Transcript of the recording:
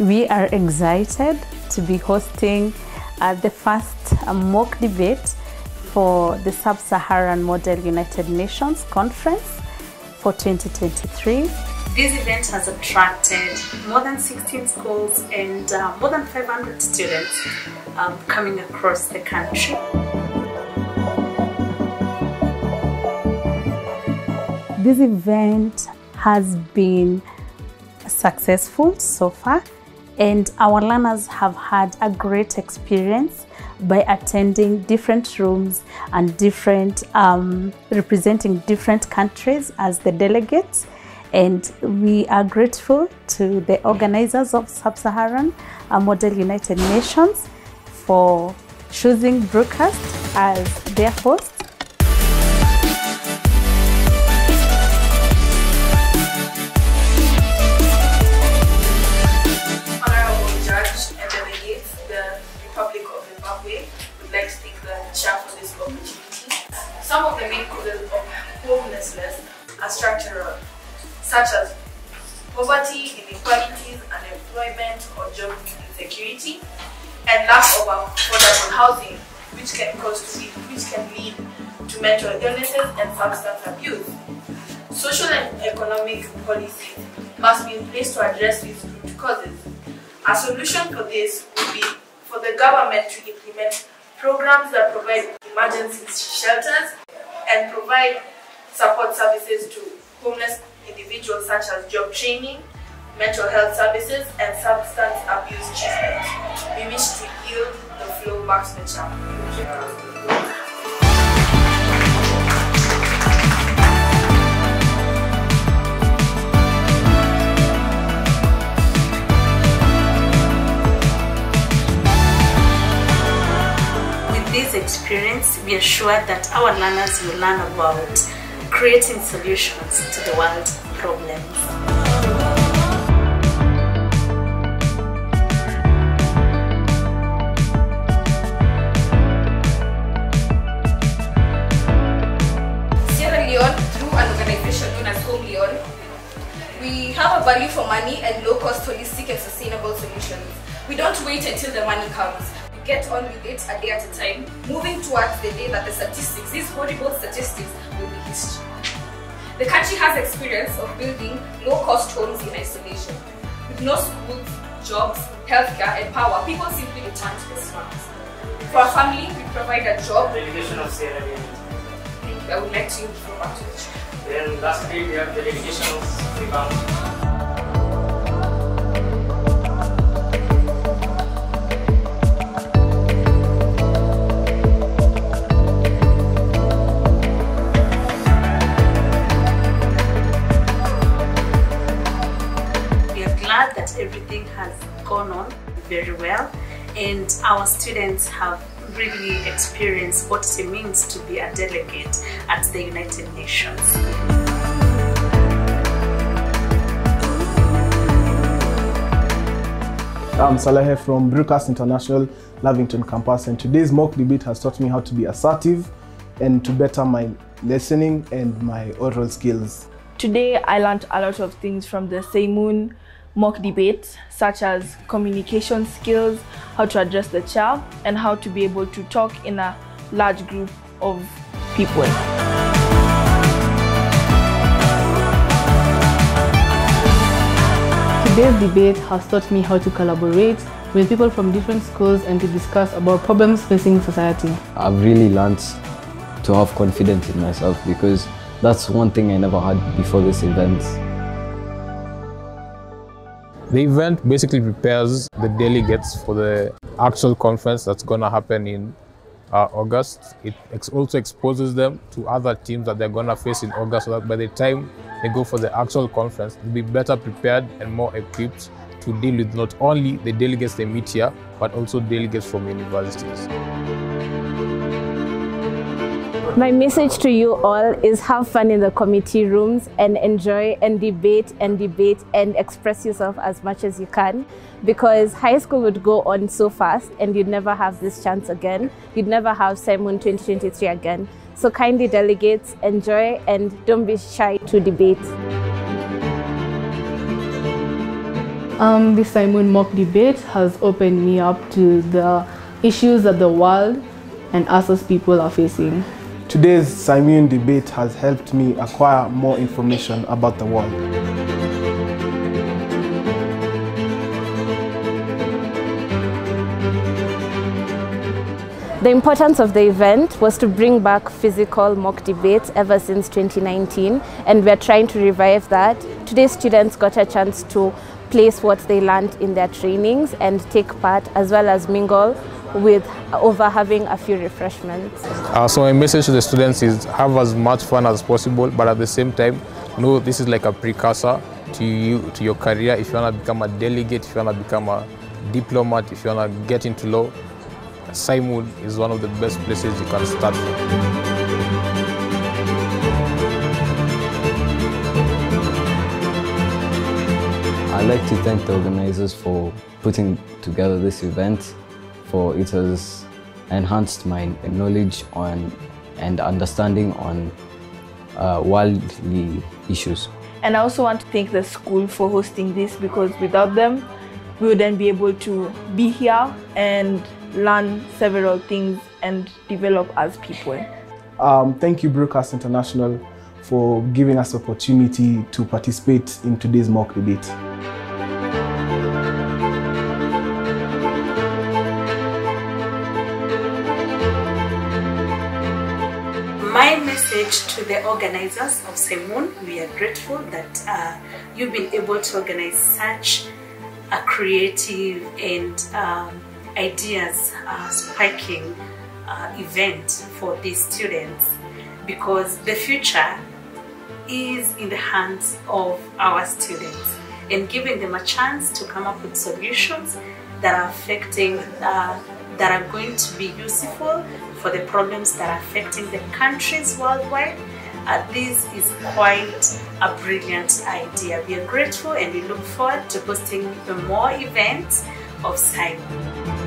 We are excited to be hosting the first mock debate for the Sub-Saharan Model United Nations Conference for 2023. This event has attracted more than 16 schools and more than 500 students coming across the country. This event has been successful so far, and our learners have had a great experience by attending different rooms and representing different countries as the delegates. And we are grateful to the organizers of Sub-Saharan Model United Nations for choosing Brookhurst as their host. Honorable Judge and Delegates, the Republic of Zimbabwe would like to thank the Chair for this opportunity. Some of the main causes of homelessness are structural, such as poverty, inequalities, unemployment, or job insecurity, and lack of affordable housing, which can lead to mental illnesses and substance abuse. Social and economic policies must be in place to address these root causes. A solution for this would be for the government to implement programs that provide emergency shelters and provide support services to homeless individuals, such as job training, mental health services, and substance abuse treatment. We wish to yield the floor back to the Chair. With this experience, we are sure that our learners will learn about creating solutions to the world's problems. Sierra Leone, through an organization known as Home Leone, we have a value for money and low-cost, holistic and sustainable solutions. We don't wait until the money comes. Get on with it a day at a time, moving towards the day that the statistics, these horrible statistics, will be history. The country has experience of building low-cost homes in isolation. With no schools, jobs, healthcare and power, people simply return to the slums. For a family, we provide a job. Delegation of Sierra Leone. Thank you. I would like to give back to the Chair. Then lastly, we have the delegation of Zimbabwe. That everything has gone on very well, and our students have really experienced what it means to be a delegate at the United Nations. I'm Saleh from Brookhurst International Lavington Campus, and today's mock debate has taught me how to be assertive and to better my listening and my oral skills. Today I learned a lot of things from the Seymoun mock debates, such as communication skills, how to address the chair, and how to be able to talk in a large group of people. Today's debate has taught me how to collaborate with people from different schools and to discuss about problems facing society. I've really learned to have confidence in myself, because that's one thing I never had before this event. The event basically prepares the delegates for the actual conference that's going to happen in August. It also exposes them to other teams that they're going to face in August, so that by the time they go for the actual conference, they'll be better prepared and more equipped to deal with not only the delegates they meet here, but also delegates from universities. My message to you all is have fun in the committee rooms and enjoy and debate and express yourself as much as you can, because high school would go on so fast and you'd never have this chance again. You'd never have Seymoun 2023 again. So kindly delegates, enjoy and don't be shy to debate. This Simon Mock debate has opened me up to the issues that the world and us as people are facing. Today's Simon debate has helped me acquire more information about the world. The importance of the event was to bring back physical mock debates ever since 2019, and we're trying to revive that. Today, students got a chance to place what they learned in their trainings and take part, as well as mingle with over having a few refreshments. So my message to the students is have as much fun as possible, but at the same time, know this is like a precursor to your career. If you want to become a delegate, if you want to become a diplomat, if you want to get into law, Simon is one of the best places you can start from. I'd like to thank the organizers for putting together this event, for it has enhanced my knowledge on and understanding on worldly issues. And I also want to thank the school for hosting this, because without them, we wouldn't be able to be here and learn several things and develop as people. Thank you, Brookhurst International, for giving us the opportunity to participate in today's mock debate. My message to the organizers of Simon, we are grateful that you've been able to organize such a creative and ideas spiking event for these students, because the future is in the hands of our students, and giving them a chance to come up with solutions that are affecting, that are going to be useful for the problems that are affecting the countries worldwide. This is quite a brilliant idea. We are grateful and we look forward to hosting more events of Simon.